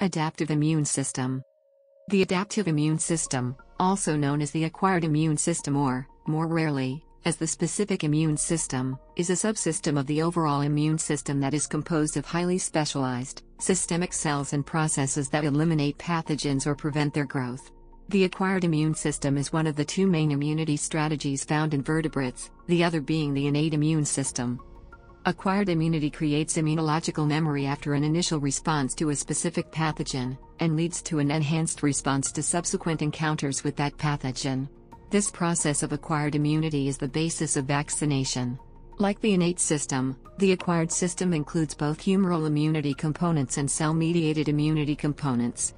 Adaptive immune system. The adaptive immune system, also known as the acquired immune system or, more rarely, as the specific immune system, is a subsystem of the overall immune system that is composed of highly specialized, systemic cells and processes that eliminate pathogens or prevent their growth. The acquired immune system is one of the two main immunity strategies found in vertebrates, the other being the innate immune system. Acquired immunity creates immunological memory after an initial response to a specific pathogen, and leads to an enhanced response to subsequent encounters with that pathogen. This process of acquired immunity is the basis of vaccination. Like the innate system, the acquired system includes both humoral immunity components and cell-mediated immunity components.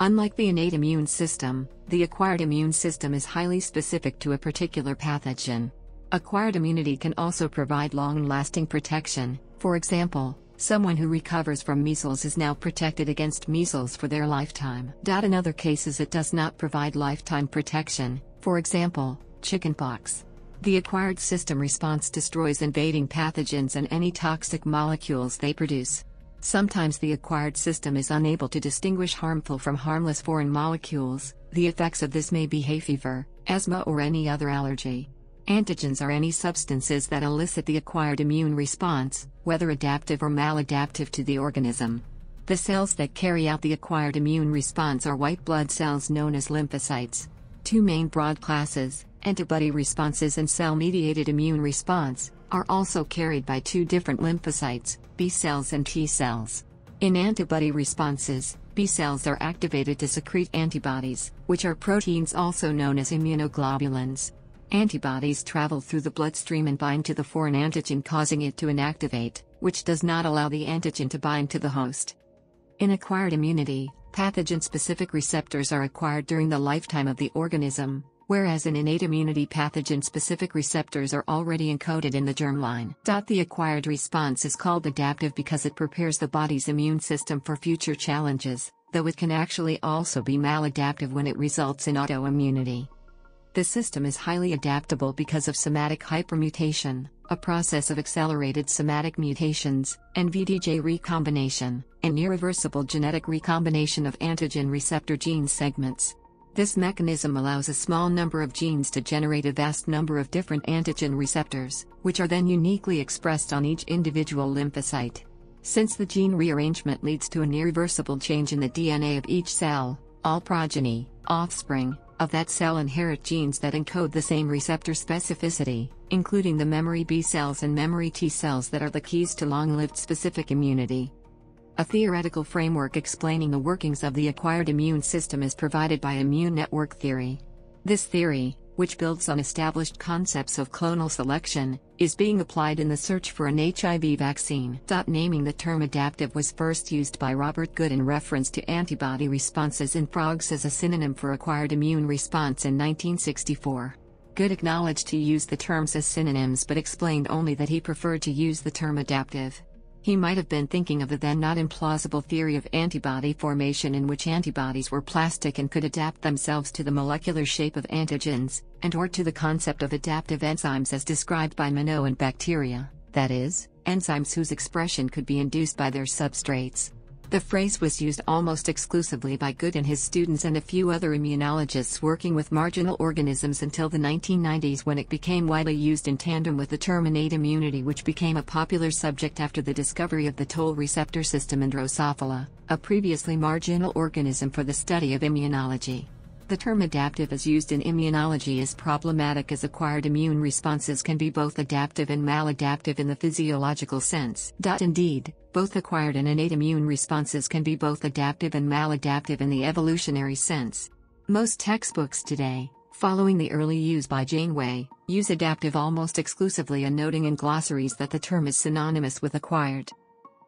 Unlike the innate immune system, the acquired immune system is highly specific to a particular pathogen. Acquired immunity can also provide long-lasting protection. For example, someone who recovers from measles is now protected against measles for their lifetime. In other cases, it does not provide lifetime protection. For example, chickenpox. The acquired system response destroys invading pathogens and any toxic molecules they produce. Sometimes the acquired system is unable to distinguish harmful from harmless foreign molecules. The effects of this may be hay fever, asthma, or any other allergy. Antigens are any substances that elicit the acquired immune response, whether adaptive or maladaptive to the organism. The cells that carry out the acquired immune response are white blood cells known as lymphocytes. Two main broad classes, antibody responses and cell-mediated immune response, are also carried by two different lymphocytes, B cells and T cells. In antibody responses, B cells are activated to secrete antibodies, which are proteins also known as immunoglobulins. Antibodies travel through the bloodstream and bind to the foreign antigen, causing it to inactivate, which does not allow the antigen to bind to the host. In acquired immunity, pathogen-specific receptors are acquired during the lifetime of the organism, whereas in innate immunity pathogen-specific receptors are already encoded in the germline. The acquired response is called adaptive because it prepares the body's immune system for future challenges, though it can actually also be maladaptive when it results in autoimmunity. The system is highly adaptable because of somatic hypermutation, a process of accelerated somatic mutations, and VDJ recombination, an irreversible genetic recombination of antigen receptor gene segments. This mechanism allows a small number of genes to generate a vast number of different antigen receptors, which are then uniquely expressed on each individual lymphocyte. Since the gene rearrangement leads to an irreversible change in the DNA of each cell, all progeny, offspring, of that cell inherit genes that encode the same receptor specificity, including the memory B cells and memory T cells that are the keys to long-lived specific immunity. A theoretical framework explaining the workings of the acquired immune system is provided by immune network theory. This theory, which builds on established concepts of clonal selection, is being applied in the search for an HIV vaccine. Naming the term adaptive was first used by Robert Good in reference to antibody responses in frogs as a synonym for acquired immune response in 1964. Good acknowledged to use the terms as synonyms but explained only that he preferred to use the term adaptive. He might have been thinking of the then not implausible theory of antibody formation, in which antibodies were plastic and could adapt themselves to the molecular shape of antigens, and/or to the concept of adaptive enzymes as described by Monod and bacteria, that is, enzymes whose expression could be induced by their substrates. The phrase was used almost exclusively by Good and his students and a few other immunologists working with marginal organisms until the 1990s, when it became widely used in tandem with the term innate immunity, which became a popular subject after the discovery of the toll receptor system in Drosophila, a previously marginal organism, for the study of immunology. The term adaptive as used in immunology is problematic, as acquired immune responses can be both adaptive and maladaptive in the physiological sense. Indeed, both acquired and innate immune responses can be both adaptive and maladaptive in the evolutionary sense. Most textbooks today, following the early use by Janeway, use adaptive almost exclusively, and noting in glossaries that the term is synonymous with acquired.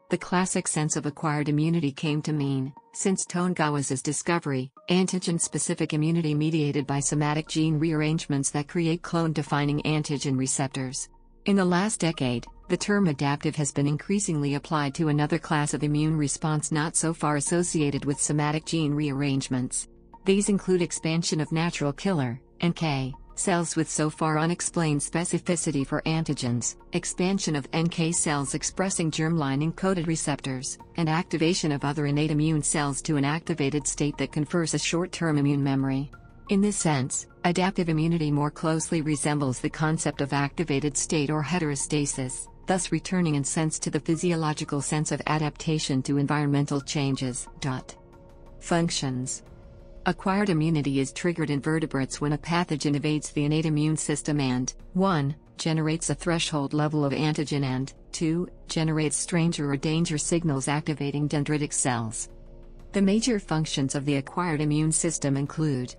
The classic sense of acquired immunity came to mean, since Tonegawa's discovery, antigen-specific immunity mediated by somatic gene rearrangements that create clone-defining antigen receptors. In the last decade, the term adaptive has been increasingly applied to another class of immune response not so far associated with somatic gene rearrangements. These include expansion of natural killer, NK, cells with so far unexplained specificity for antigens, expansion of NK cells expressing germline-encoded receptors, and activation of other innate immune cells to an activated state that confers a short-term immune memory. In this sense, adaptive immunity more closely resembles the concept of activated state or heterostasis, thus returning in sense to the physiological sense of adaptation to environmental changes. Functions. Acquired immunity is triggered in vertebrates when a pathogen evades the innate immune system and, 1. Generates a threshold level of antigen and, 2. Generates stranger or danger signals activating dendritic cells. The major functions of the acquired immune system include: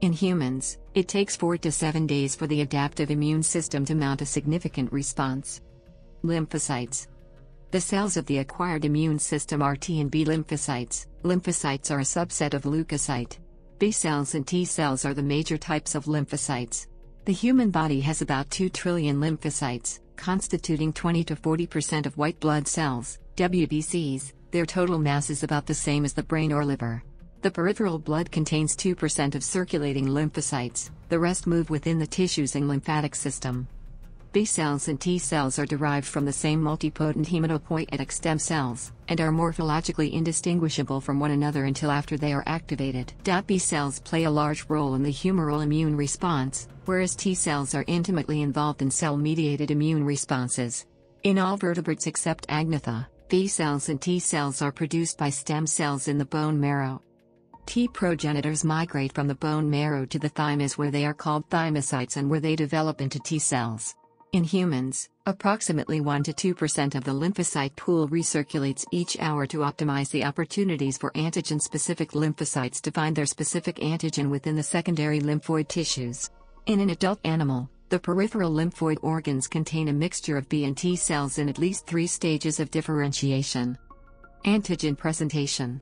in humans, it takes 4 to 7 days for the adaptive immune system to mount a significant response. Lymphocytes. The cells of the acquired immune system are T and B lymphocytes. Lymphocytes are a subset of leukocyte. B cells and T cells are the major types of lymphocytes. The human body has about 2 trillion lymphocytes, constituting 20 to 40% of white blood cells, WBCs. Their total mass is about the same as the brain or liver. The peripheral blood contains 2% of circulating lymphocytes, the rest move within the tissues and lymphatic system. B cells and T cells are derived from the same multipotent hematopoietic stem cells, and are morphologically indistinguishable from one another until after they are activated. B cells play a large role in the humoral immune response, whereas T cells are intimately involved in cell-mediated immune responses. In all vertebrates except Agnatha, B cells and T cells are produced by stem cells in the bone marrow. T progenitors migrate from the bone marrow to the thymus, where they are called thymocytes and where they develop into T cells. In humans, approximately 1 to 2% of the lymphocyte pool recirculates each hour to optimize the opportunities for antigen-specific lymphocytes to find their specific antigen within the secondary lymphoid tissues. In an adult animal, the peripheral lymphoid organs contain a mixture of B and T cells in at least 3 stages of differentiation. Antigen presentation.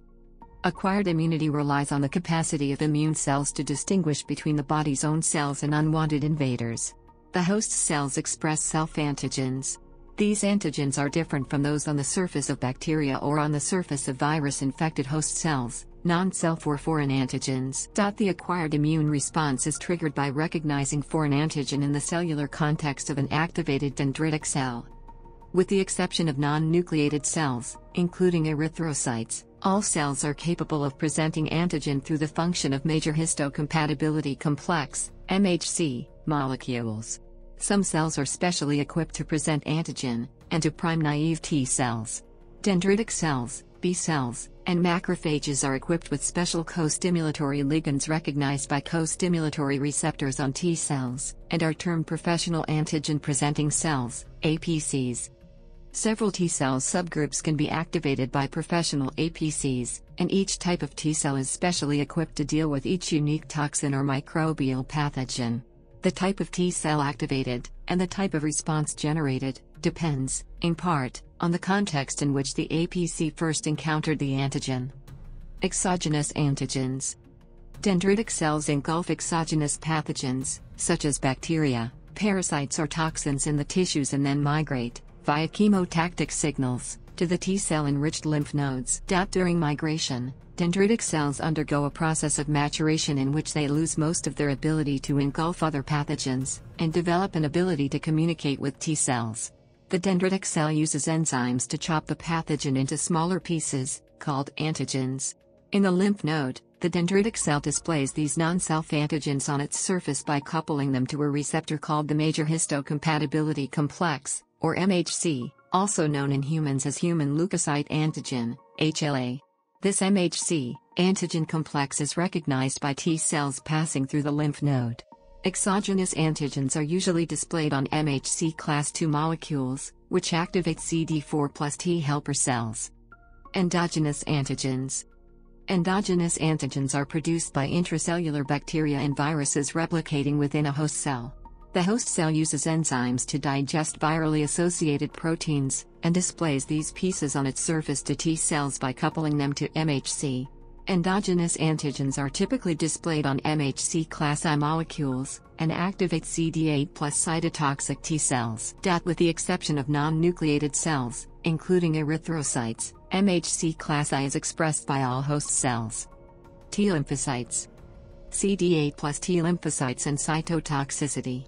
Acquired immunity relies on the capacity of immune cells to distinguish between the body's own cells and unwanted invaders. The host cells express self-antigens. These antigens are different from those on the surface of bacteria or on the surface of virus-infected host cells, non-self or foreign antigens. The acquired immune response is triggered by recognizing foreign antigen in the cellular context of an activated dendritic cell. With the exception of non-nucleated cells, including erythrocytes, all cells are capable of presenting antigen through the function of major histocompatibility complex (MHC) molecules. Some cells are specially equipped to present antigen, and to prime naive T cells. Dendritic cells, B cells, and macrophages are equipped with special co-stimulatory ligands recognized by co-stimulatory receptors on T cells, and are termed professional antigen-presenting cells, APCs. Several T cell subgroups can be activated by professional APCs, and each type of T cell is specially equipped to deal with each unique toxin or microbial pathogen. The type of T cell activated, and the type of response generated, depends, in part, on the context in which the APC first encountered the antigen. Exogenous antigens. Dendritic cells engulf exogenous pathogens, such as bacteria, parasites or toxins in the tissues, and then migrate, via chemotactic signals, to the T cell-enriched lymph nodes. During migration, dendritic cells undergo a process of maturation in which they lose most of their ability to engulf other pathogens, and develop an ability to communicate with T cells. The dendritic cell uses enzymes to chop the pathogen into smaller pieces, called antigens. In the lymph node, the dendritic cell displays these non-self antigens on its surface by coupling them to a receptor called the major histocompatibility complex, or MHC, also known in humans as human leukocyte antigen, HLA. This MHC antigen complex is recognized by T cells passing through the lymph node. Exogenous antigens are usually displayed on MHC class II molecules, which activate CD4+ T helper cells. Endogenous antigens. Endogenous antigens are produced by intracellular bacteria and viruses replicating within a host cell. The host cell uses enzymes to digest virally associated proteins, and displays these pieces on its surface to T cells by coupling them to MHC. Endogenous antigens are typically displayed on MHC class I molecules, and activate CD8+ cytotoxic T cells. With the exception of non-nucleated cells, including erythrocytes, MHC class I is expressed by all host cells. T lymphocytes. CD8+ T lymphocytes and cytotoxicity.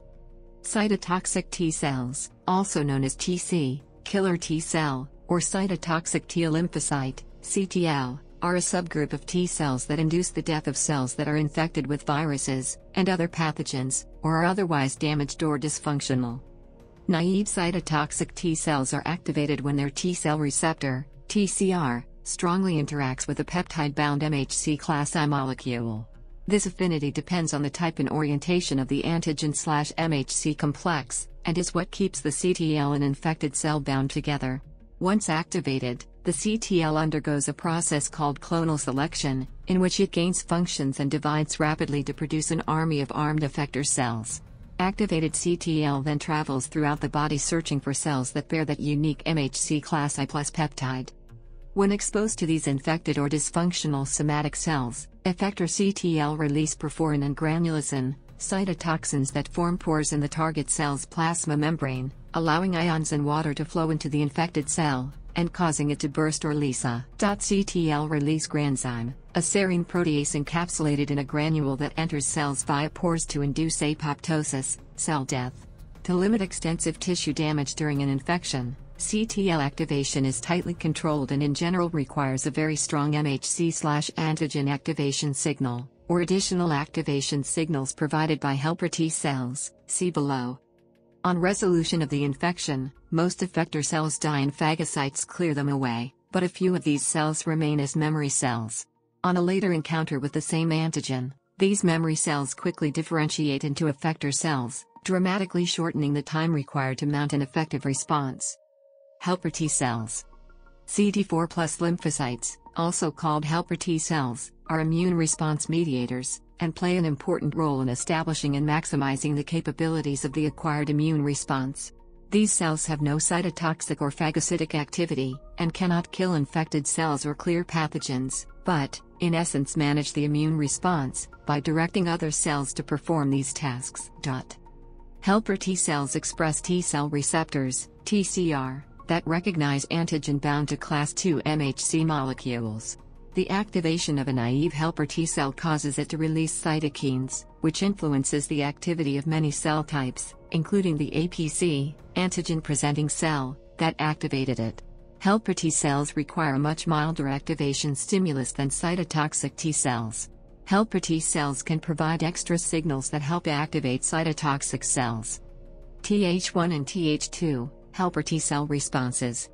Cytotoxic T cells, also known as TC, killer T cell, or cytotoxic T lymphocyte, CTL, are a subgroup of T cells that induce the death of cells that are infected with viruses and other pathogens, or are otherwise damaged or dysfunctional. Naive cytotoxic T cells are activated when their T cell receptor, TCR, strongly interacts with a peptide-bound MHC class I molecule. This affinity depends on the type and orientation of the antigen/MHC complex, and is what keeps the CTL and infected cell bound together. Once activated, the CTL undergoes a process called clonal selection, in which it gains functions and divides rapidly to produce an army of armed effector cells. Activated CTL then travels throughout the body searching for cells that bear that unique MHC class I+ peptide. When exposed to these infected or dysfunctional somatic cells, effector CTL release perforin and granulicin, cytotoxins that form pores in the target cell's plasma membrane, allowing ions and water to flow into the infected cell, and causing it to burst or lysa. CTL release granzyme, a serine protease encapsulated in a granule that enters cells via pores to induce apoptosis, cell death. To limit extensive tissue damage during an infection, CTL activation is tightly controlled and in general requires a very strong MHC/antigen activation signal, or additional activation signals provided by helper T cells, see below. On resolution of the infection, most effector cells die and phagocytes clear them away, but a few of these cells remain as memory cells. On a later encounter with the same antigen, these memory cells quickly differentiate into effector cells, dramatically shortening the time required to mount an effective response. Helper T cells. CD4+ lymphocytes, also called helper T cells, are immune response mediators, and play an important role in establishing and maximizing the capabilities of the acquired immune response. These cells have no cytotoxic or phagocytic activity, and cannot kill infected cells or clear pathogens, but, in essence, manage the immune response by directing other cells to perform these tasks. Helper T cells express T cell receptors, TCR, that recognize antigen bound to class II MHC molecules. The activation of a naive helper T cell causes it to release cytokines, which influences the activity of many cell types, including the APC, antigen-presenting cell, that activated it. Helper T cells require a much milder activation stimulus than cytotoxic T cells. Helper T cells can provide extra signals that help activate cytotoxic cells. Th1 and Th2, helper T cell responses.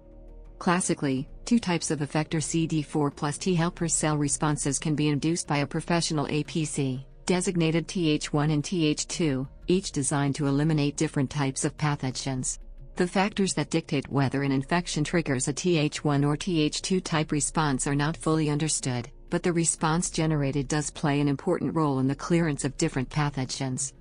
Classically, two types of effector CD4+ T helper cell responses can be induced by a professional APC, designated Th1 and Th2, each designed to eliminate different types of pathogens. The factors that dictate whether an infection triggers a Th1 or Th2 type response are not fully understood, but the response generated does play an important role in the clearance of different pathogens.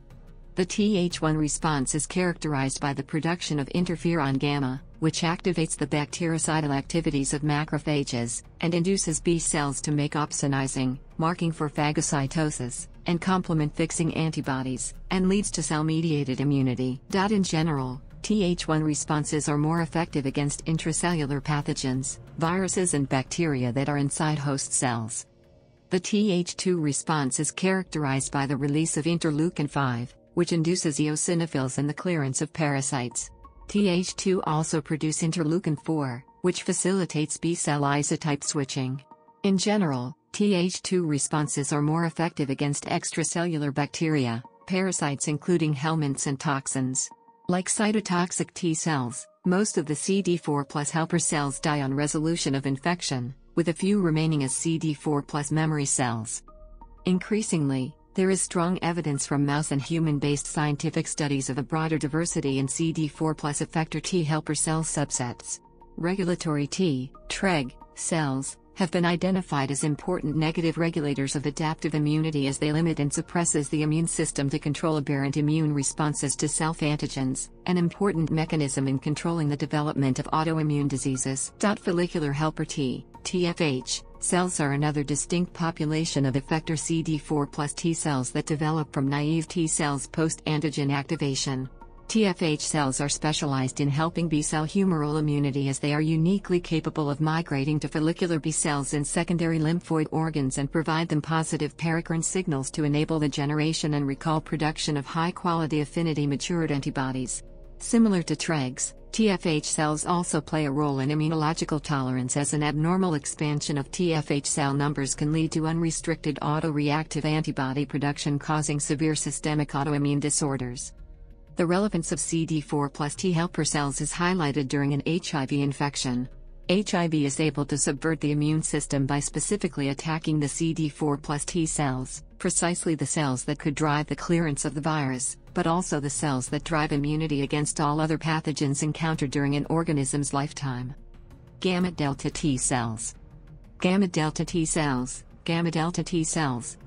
The Th1 response is characterized by the production of interferon gamma, which activates the bactericidal activities of macrophages, and induces B cells to make opsonizing, marking for phagocytosis, and complement-fixing antibodies, and leads to cell-mediated immunity. In general, Th1 responses are more effective against intracellular pathogens, viruses and bacteria that are inside host cells. The Th2 response is characterized by the release of interleukin-5, which induces eosinophils and the clearance of parasites. Th2 also produce interleukin-4, which facilitates B-cell isotype switching. In general, Th2 responses are more effective against extracellular bacteria, parasites including helminths and toxins. Like cytotoxic T cells, most of the CD4+ helper cells die on resolution of infection, with a few remaining as CD4+ memory cells. Increasingly, there is strong evidence from mouse and human-based scientific studies of a broader diversity in CD4+ effector T helper cell subsets. Regulatory Treg cells have been identified as important negative regulators of adaptive immunity as they limit and suppresses the immune system to control aberrant immune responses to self-antigens, an important mechanism in controlling the development of autoimmune diseases. Follicular helper T, TFH, cells are another distinct population of effector CD4+ T cells that develop from naive T cells post-antigen activation. TFH cells are specialized in helping B-cell humoral immunity as they are uniquely capable of migrating to follicular B-cells in secondary lymphoid organs and provide them positive paracrine signals to enable the generation and recall production of high-quality affinity matured antibodies. Similar to Tregs, TFH cells also play a role in immunological tolerance, as an abnormal expansion of TFH cell numbers can lead to unrestricted autoreactive antibody production, causing severe systemic autoimmune disorders. The relevance of CD4+ T helper cells is highlighted during an HIV infection. HIV is able to subvert the immune system by specifically attacking the CD4+ T cells, precisely the cells that could drive the clearance of the virus, but also the cells that drive immunity against all other pathogens encountered during an organism's lifetime. Gamma delta T cells. Gamma delta T cells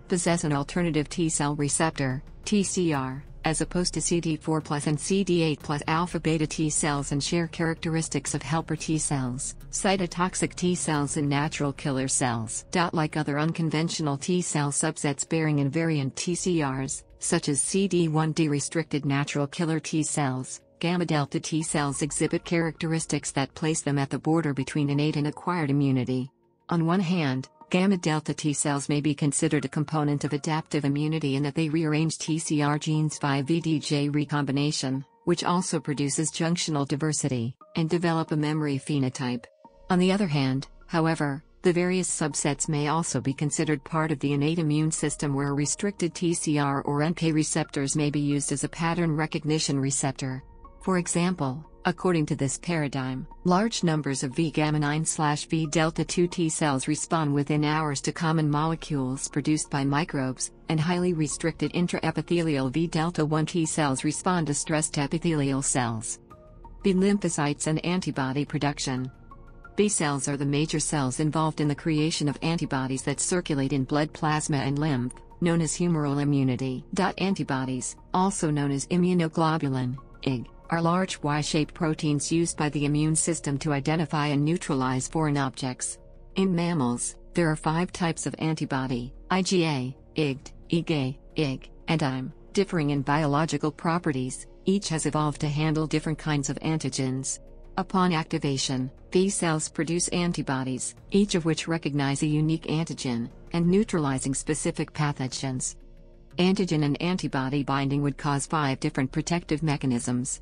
possess an alternative T cell receptor, TCR, as opposed to CD4+ and CD8+ alpha beta T cells, and share characteristics of helper T cells, cytotoxic T cells, and natural killer cells. Like other unconventional T cell subsets bearing invariant TCRs, such as CD1d restricted natural killer T cells, gamma delta T cells exhibit characteristics that place them at the border between innate and acquired immunity. On one hand, gamma delta T cells may be considered a component of adaptive immunity in that they rearrange TCR genes via VDJ recombination, which also produces junctional diversity, and develop a memory phenotype. On the other hand, however, the various subsets may also be considered part of the innate immune system, where restricted TCR or NK receptors may be used as a pattern recognition receptor. For example, according to this paradigm, large numbers of V-gamma 9/V delta 2 T cells respond within hours to common molecules produced by microbes, and highly restricted intraepithelial V delta 1 T cells respond to stressed epithelial cells. B lymphocytes and antibody production. B cells are the major cells involved in the creation of antibodies that circulate in blood, plasma, and lymph, known as humoral immunity. Antibodies, also known as immunoglobulin, IG, are large Y-shaped proteins used by the immune system to identify and neutralize foreign objects. In mammals, there are 5 types of antibody: IgA, IgD, IgA, Ig, and IgM, differing in biological properties. Each has evolved to handle different kinds of antigens. Upon activation, B cells produce antibodies, each of which recognize a unique antigen, and neutralizing specific pathogens. Antigen and antibody binding would cause 5 different protective mechanisms.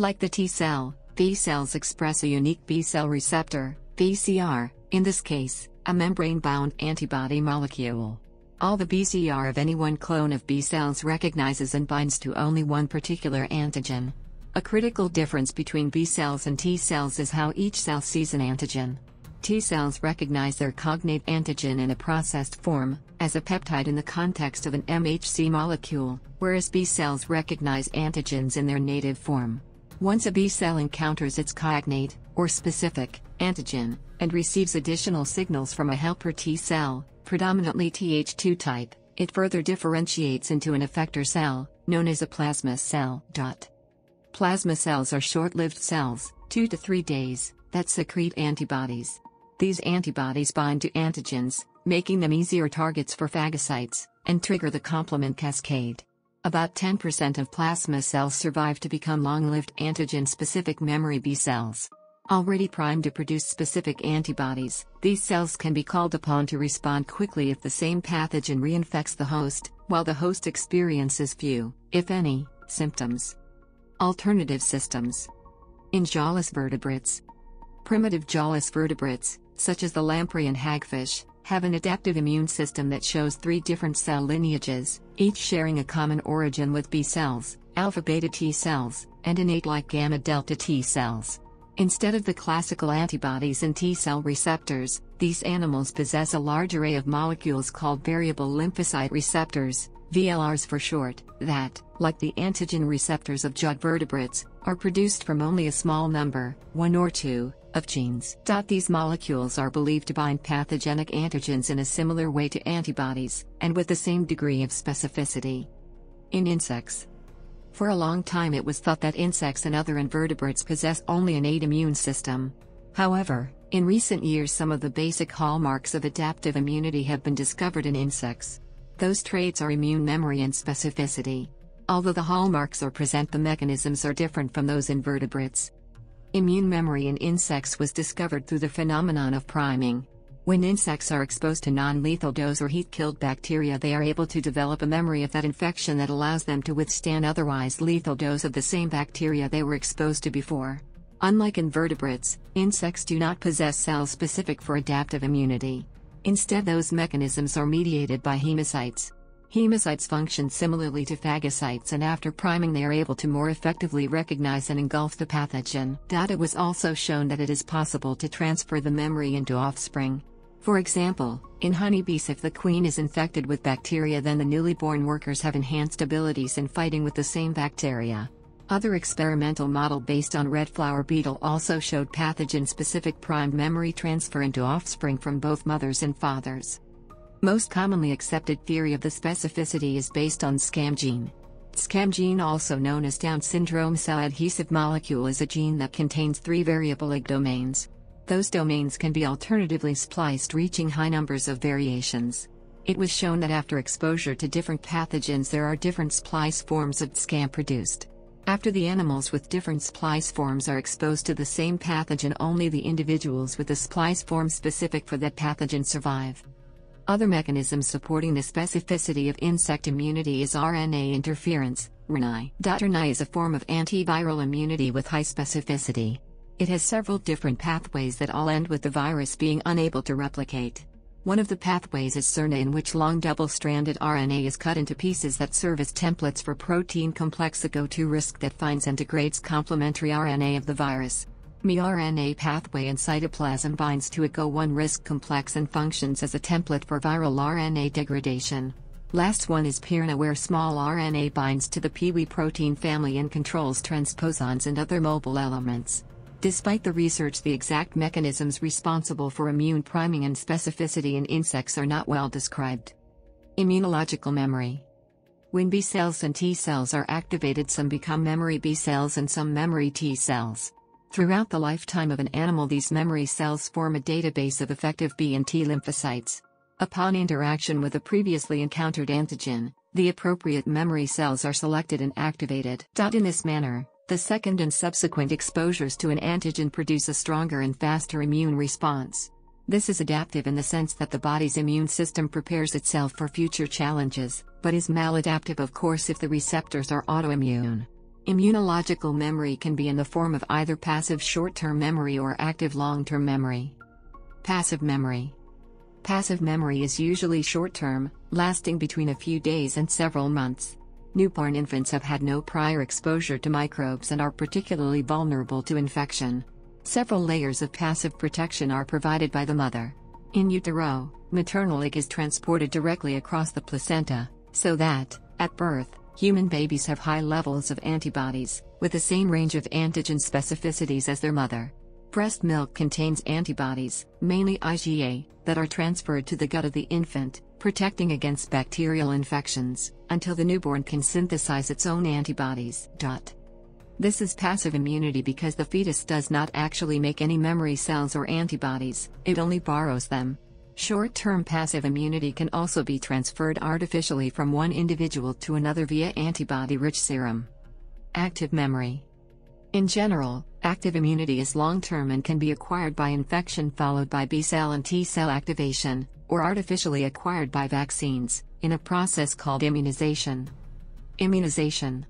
Like the T cell, B cells express a unique B cell receptor, BCR, in this case, a membrane-bound antibody molecule. All the BCR of any one clone of B cells recognizes and binds to only one particular antigen. A critical difference between B cells and T cells is how each cell sees an antigen. T cells recognize their cognate antigen in a processed form, as a peptide in the context of an MHC molecule, whereas B cells recognize antigens in their native form. Once a B cell encounters its cognate, or specific, antigen, and receives additional signals from a helper T cell, predominantly Th2 type, it further differentiates into an effector cell, known as a plasma cell. Plasma cells are short-lived cells, 2 to 3 days, that secrete antibodies. These antibodies bind to antigens, making them easier targets for phagocytes, and trigger the complement cascade. About 10% of plasma cells survive to become long-lived antigen-specific memory B cells. Already primed to produce specific antibodies, these cells can be called upon to respond quickly if the same pathogen reinfects the host, while the host experiences few, if any, symptoms. Alternative systems. In jawless vertebrates. Primitive jawless vertebrates, such as the lamprey and hagfish, have an adaptive immune system that shows 3 different cell lineages, each sharing a common origin with B cells, alpha beta T cells, and innate-like gamma delta T cells. Instead of the classical antibodies and T cell receptors, these animals possess a large array of molecules called variable lymphocyte receptors, VLRs for short, that, like the antigen receptors of jawed vertebrates, are produced from only a small number, 1 or 2, of genes. These molecules are believed to bind pathogenic antigens in a similar way to antibodies, and with the same degree of specificity. In insects. For a long time it was thought that insects and other invertebrates possess only an innate immune system. However, in recent years some of the basic hallmarks of adaptive immunity have been discovered in insects. Those traits are immune memory and specificity. although the hallmarks or present the mechanisms are different from those in vertebrates. Immune memory in insects was discovered through the phenomenon of priming. When insects are exposed to non-lethal dose or heat-killed bacteria, they are able to develop a memory of that infection that allows them to withstand otherwise lethal dose of the same bacteria they were exposed to before. Unlike invertebrates, insects do not possess cells specific for adaptive immunity. Instead, those mechanisms are mediated by hemocytes. Hemocytes function similarly to phagocytes, and after priming they are able to more effectively recognize and engulf the pathogen. Data was also shown that it is possible to transfer the memory into offspring. For example, in honeybees, if the queen is infected with bacteria, then the newly born workers have enhanced abilities in fighting with the same bacteria. Other experimental model based on red flower beetle also showed pathogen-specific primed memory transfer into offspring from both mothers and fathers. Most commonly accepted theory of the specificity is based on SCAM gene. SCAM gene, also known as Down syndrome cell adhesive molecule, is a gene that contains 3 variable ig domains. Those domains can be alternatively spliced, reaching high numbers of variations. It was shown that after exposure to different pathogens there are different splice forms of SCAM produced. After the animals with different splice forms are exposed to the same pathogen, only the individuals with the splice form specific for that pathogen survive. Other mechanisms supporting the specificity of insect immunity is RNA interference, RNAi. RNAi is a form of antiviral immunity with high specificity. It has several different pathways that all end with the virus being unable to replicate. One of the pathways is siRNA, in which long double-stranded RNA is cut into pieces that serve as templates for protein complex a go-to risk that finds and degrades complementary RNA of the virus. miRNA pathway in cytoplasm binds to a Go1 risk complex and functions as a template for viral RNA degradation. Last one is pRNA, where small RNA binds to the pWe protein family and controls transposons and other mobile elements. Despite the research, the exact mechanisms responsible for immune priming and specificity in insects are not well described. Immunological memory. When B cells and T cells are activated, some become memory B cells and some memory T cells. Throughout the lifetime of an animal, these memory cells form a database of effective B and T lymphocytes. Upon interaction with a previously encountered antigen, the appropriate memory cells are selected and activated. In this manner, the second and subsequent exposures to an antigen produce a stronger and faster immune response. This is adaptive in the sense that the body's immune system prepares itself for future challenges, but is maladaptive, of course, if the receptors are autoimmune. Immunological memory can be in the form of either passive short-term memory or active long-term memory. Passive memory. Passive memory is usually short-term, lasting between a few days and several months. Newborn infants have had no prior exposure to microbes and are particularly vulnerable to infection. Several layers of passive protection are provided by the mother. In utero, maternal egg is transported directly across the placenta, so that, at birth, human babies have high levels of antibodies, with the same range of antigen specificities as their mother. Breast milk contains antibodies, mainly IgA, that are transferred to the gut of the infant, protecting against bacterial infections, until the newborn can synthesize its own antibodies. This is passive immunity because the fetus does not actually make any memory cells or antibodies, it only borrows them. Short-term passive immunity can also be transferred artificially from one individual to another via antibody-rich serum. Active memory. In general, active immunity is long-term and can be acquired by infection followed by B-cell and T-cell activation, or artificially acquired by vaccines, in a process called immunization. Immunization.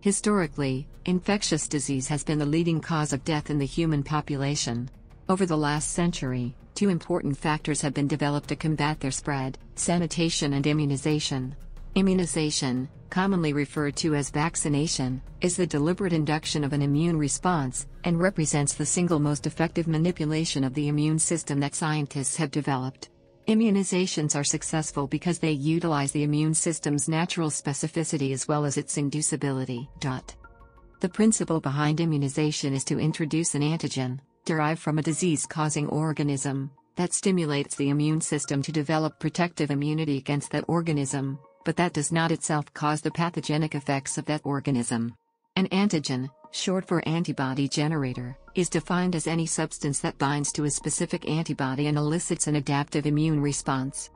Historically, infectious disease has been the leading cause of death in the human population. Over the last century, 2 important factors have been developed to combat their spread: sanitation and immunization. Immunization, commonly referred to as vaccination, is the deliberate induction of an immune response, and represents the single most effective manipulation of the immune system that scientists have developed. Immunizations are successful because they utilize the immune system's natural specificity as well as its inducibility. The principle behind immunization is to introduce an antigen, derived from a disease-causing organism, that stimulates the immune system to develop protective immunity against that organism, but that does not itself cause the pathogenic effects of that organism. An antigen, short for antibody generator, is defined as any substance that binds to a specific antibody and elicits an adaptive immune response.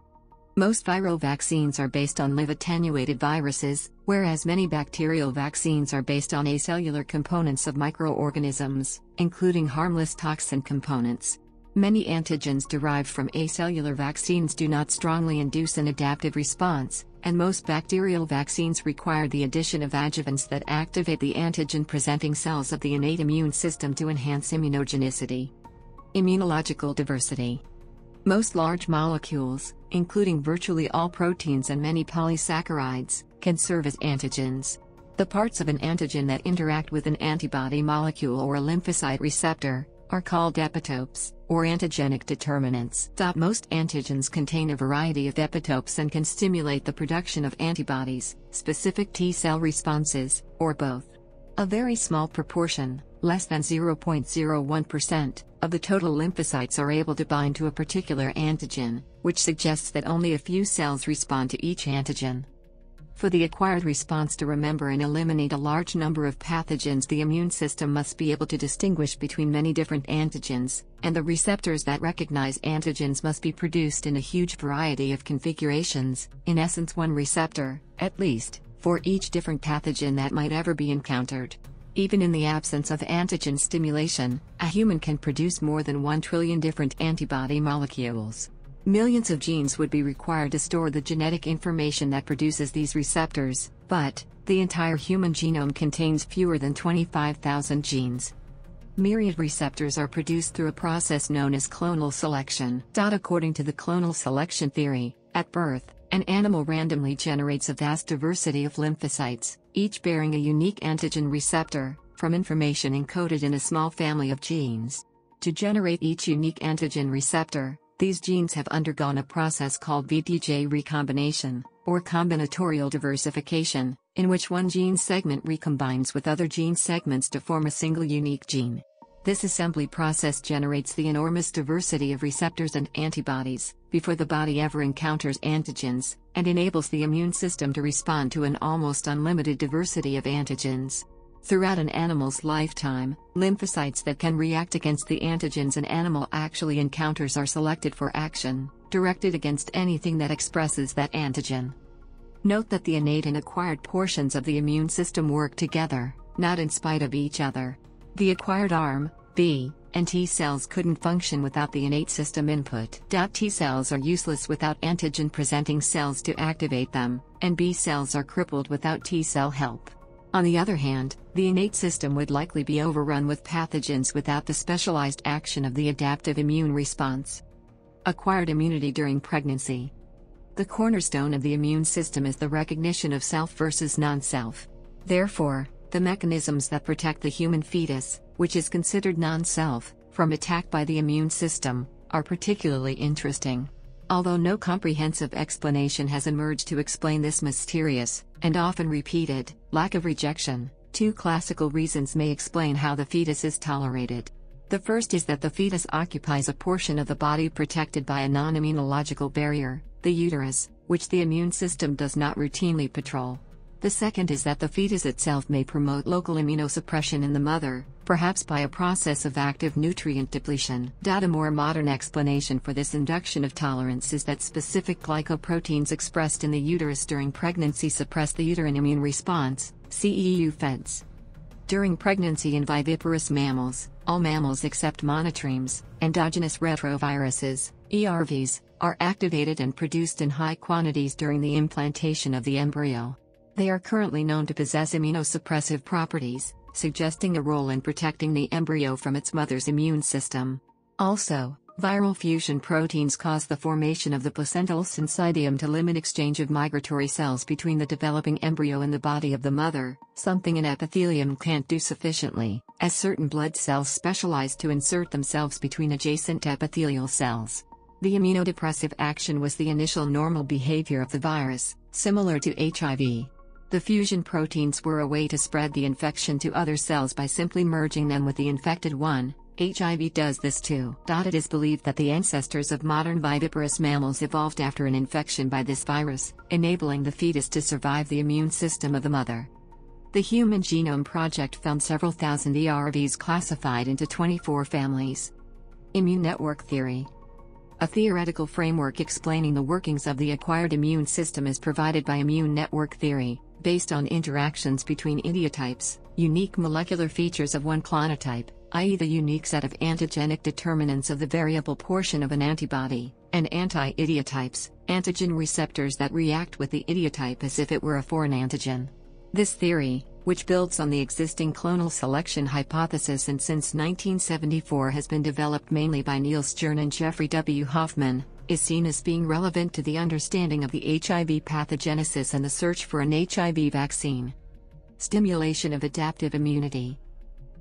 Most viral vaccines are based on live-attenuated viruses, whereas many bacterial vaccines are based on acellular components of microorganisms, including harmless toxin components. Many antigens derived from acellular vaccines do not strongly induce an adaptive response, and most bacterial vaccines require the addition of adjuvants that activate the antigen-presenting cells of the innate immune system to enhance immunogenicity. Immunological diversity. Most large molecules, including virtually all proteins and many polysaccharides, can serve as antigens. The parts of an antigen that interact with an antibody molecule or a lymphocyte receptor are called epitopes, or antigenic determinants. Most antigens contain a variety of epitopes and can stimulate the production of antibodies, specific T-cell responses, or both. A very small proportion, less than 0.01%, of the total lymphocytes are able to bind to a particular antigen, which suggests that only a few cells respond to each antigen. For the acquired response to remember and eliminate a large number of pathogens, the immune system must be able to distinguish between many different antigens, and the receptors that recognize antigens must be produced in a huge variety of configurations, in essence one receptor, at least, for each different pathogen that might ever be encountered. Even in the absence of antigen stimulation, a human can produce more than 1 trillion different antibody molecules. Millions of genes would be required to store the genetic information that produces these receptors, but the entire human genome contains fewer than 25,000 genes. Myriad receptors are produced through a process known as clonal selection. According to the clonal selection theory, at birth, an animal randomly generates a vast diversity of lymphocytes, each bearing a unique antigen receptor, from information encoded in a small family of genes. To generate each unique antigen receptor, these genes have undergone a process called VDJ recombination, or combinatorial diversification, in which one gene segment recombines with other gene segments to form a single unique gene. This assembly process generates the enormous diversity of receptors and antibodies, before the body ever encounters antigens, and enables the immune system to respond to an almost unlimited diversity of antigens. Throughout an animal's lifetime, lymphocytes that can react against the antigens an animal actually encounters are selected for action, directed against anything that expresses that antigen. Note that the innate and acquired portions of the immune system work together, not in spite of each other. The acquired arm, B, and T cells couldn't function without the innate system input. T cells are useless without antigen-presenting cells to activate them, and B cells are crippled without T cell help. On the other hand, the innate system would likely be overrun with pathogens without the specialized action of the adaptive immune response. Acquired immunity during pregnancy. The cornerstone of the immune system is the recognition of self versus non-self. Therefore, the mechanisms that protect the human fetus, which is considered non-self, from attack by the immune system, are particularly interesting. Although no comprehensive explanation has emerged to explain this mysterious, and often repeated, lack of rejection, two classical reasons may explain how the fetus is tolerated. The first is that the fetus occupies a portion of the body protected by a non-immunological barrier, the uterus, which the immune system does not routinely patrol. The second is that the fetus itself may promote local immunosuppression in the mother, perhaps by a process of active nutrient depletion. A more modern explanation for this induction of tolerance is that specific glycoproteins expressed in the uterus during pregnancy suppress the uterine immune response, CEU-FEDs. During pregnancy in viviparous mammals, all mammals except monotremes, endogenous retroviruses, ERVs, are activated and produced in high quantities during the implantation of the embryo. They are currently known to possess immunosuppressive properties, suggesting a role in protecting the embryo from its mother's immune system. Also, viral fusion proteins cause the formation of the placental syncytium to limit exchange of migratory cells between the developing embryo and the body of the mother, something an epithelium can't do sufficiently, as certain blood cells specialize to insert themselves between adjacent epithelial cells. The immunodepressive action was the initial normal behavior of the virus, similar to HIV. The fusion proteins were a way to spread the infection to other cells by simply merging them with the infected one. HIV does this too. It is believed that the ancestors of modern viviparous mammals evolved after an infection by this virus, enabling the fetus to survive the immune system of the mother. The Human Genome Project found several thousand ERVs classified into 24 families. Immune network theory. A theoretical framework explaining the workings of the acquired immune system is provided by immune network theory, based on interactions between idiotypes, unique molecular features of one clonotype, i.e. the unique set of antigenic determinants of the variable portion of an antibody, and anti-idiotypes, antigen receptors that react with the idiotype as if it were a foreign antigen. This theory, which builds on the existing clonal selection hypothesis and since 1974 has been developed mainly by Neil Stern and Jeffrey W. Hoffman, is seen as being relevant to the understanding of the HIV pathogenesis and the search for an HIV vaccine. Stimulation of adaptive immunity.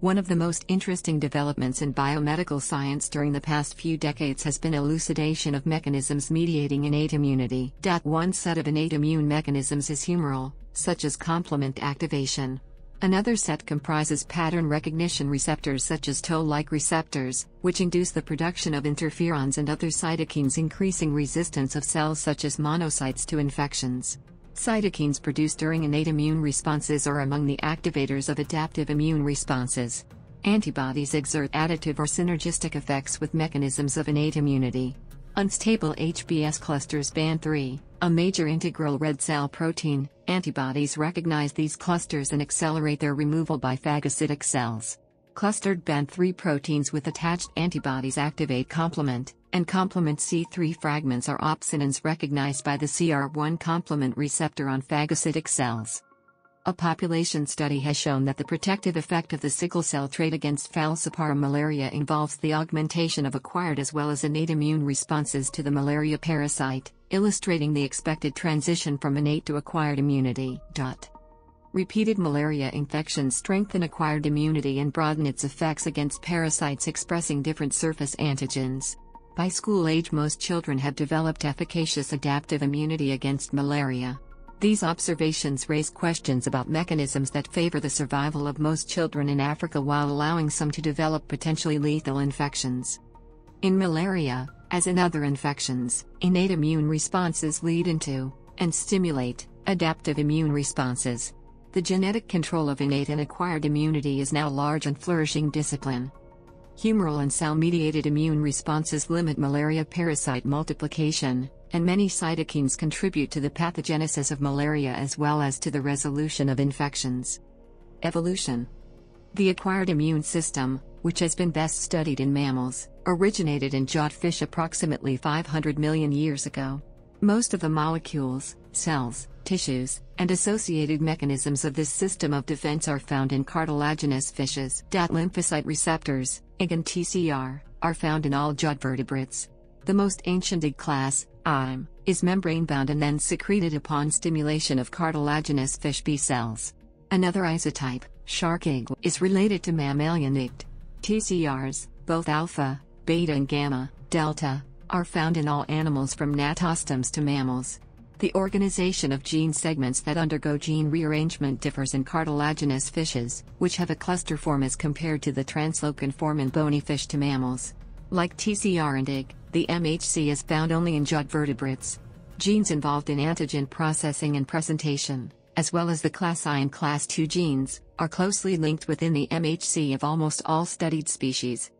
One of the most interesting developments in biomedical science during the past few decades has been elucidation of mechanisms mediating innate immunity. One set of innate immune mechanisms is humoral, such as complement activation. Another set comprises pattern recognition receptors such as toll-like receptors, which induce the production of interferons and other cytokines, increasing resistance of cells such as monocytes to infections. Cytokines produced during innate immune responses are among the activators of adaptive immune responses. Antibodies exert additive or synergistic effects with mechanisms of innate immunity. Unstable HBs clusters band 3, a major integral red cell protein. Antibodies recognize these clusters and accelerate their removal by phagocytic cells. Clustered band 3 proteins with attached antibodies activate complement, and complement C3 fragments are opsonins recognized by the CR1 complement receptor on phagocytic cells. A population study has shown that the protective effect of the sickle cell trait against falciparum malaria involves the augmentation of acquired as well as innate immune responses to the malaria parasite, illustrating the expected transition from innate to acquired immunity. Repeated malaria infections strengthen acquired immunity and broaden its effects against parasites expressing different surface antigens. By school age, most children have developed efficacious adaptive immunity against malaria. These observations raise questions about mechanisms that favor the survival of most children in Africa while allowing some to develop potentially lethal infections. In malaria, as in other infections, innate immune responses lead into, and stimulate, adaptive immune responses. The genetic control of innate and acquired immunity is now a large and flourishing discipline. Humoral and cell-mediated immune responses limit malaria parasite multiplication, and many cytokines contribute to the pathogenesis of malaria as well as to the resolution of infections. Evolution. The acquired immune system, which has been best studied in mammals, originated in jawfish approximately 500 million years ago. Most of the molecules, cells, tissues, and associated mechanisms of this system of defense are found in cartilaginous fishes. Lymphocyte receptors, IgG and TCR, are found in all jawed vertebrates. The most ancient IgG class, IM, is membrane-bound and then secreted upon stimulation of cartilaginous fish B cells. Another isotype, shark IgG, is related to mammalian IgG. TCRs, both alpha, beta and gamma, delta, are found in all animals from natostomes to mammals. The organization of gene segments that undergo gene rearrangement differs in cartilaginous fishes, which have a cluster form as compared to the translocan form in bony fish to mammals. Like TCR and IgG, the MHC is found only in jawed vertebrates. Genes involved in antigen processing and presentation, as well as the class I and class II genes, are closely linked within the MHC of almost all studied species.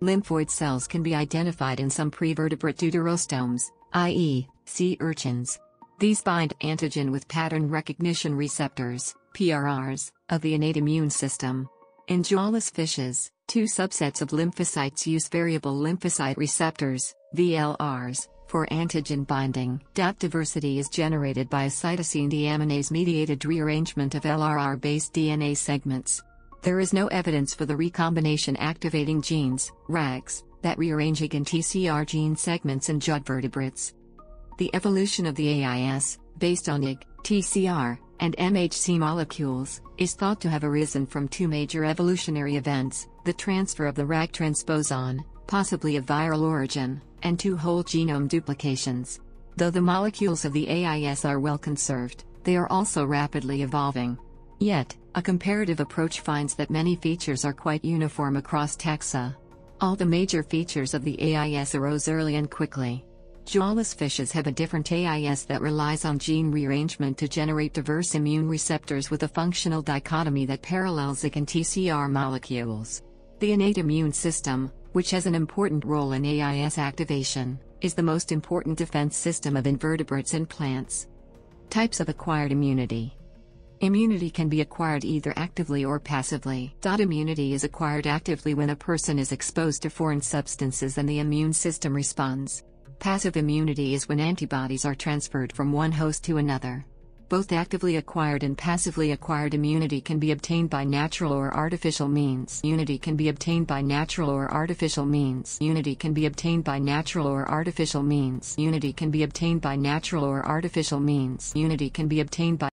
Lymphoid cells can be identified in some prevertebrate deuterostomes, i.e., sea urchins. These bind antigen with pattern recognition receptors, PRRs, of the innate immune system. In jawless fishes, two subsets of lymphocytes use variable lymphocyte receptors, VLRs, for antigen binding. Diversity is generated by a cytosine deaminase-mediated rearrangement of LRR-based DNA segments. There is no evidence for the recombination activating genes, RAGs, that rearrange IgG and TCR gene segments in jawed vertebrates. The evolution of the AIS, based on IgG, TCR, and MHC molecules, is thought to have arisen from two major evolutionary events, the transfer of the RAG transposon, possibly of viral origin, and two whole genome duplications. Though the molecules of the AIS are well conserved, they are also rapidly evolving. Yet, a comparative approach finds that many features are quite uniform across taxa. All the major features of the AIS arose early and quickly. Jawless fishes have a different AIS that relies on gene rearrangement to generate diverse immune receptors with a functional dichotomy that parallels IgG and TCR molecules. The innate immune system, which has an important role in AIS activation, is the most important defense system of invertebrates and plants. Types of acquired immunity. Immunity can be acquired either actively or passively. Immunity is acquired actively when a person is exposed to foreign substances and the immune system responds. Passive immunity is when antibodies are transferred from one host to another. Both actively acquired and passively acquired immunity can be obtained by natural or artificial means. Unity can be obtained by natural or artificial means.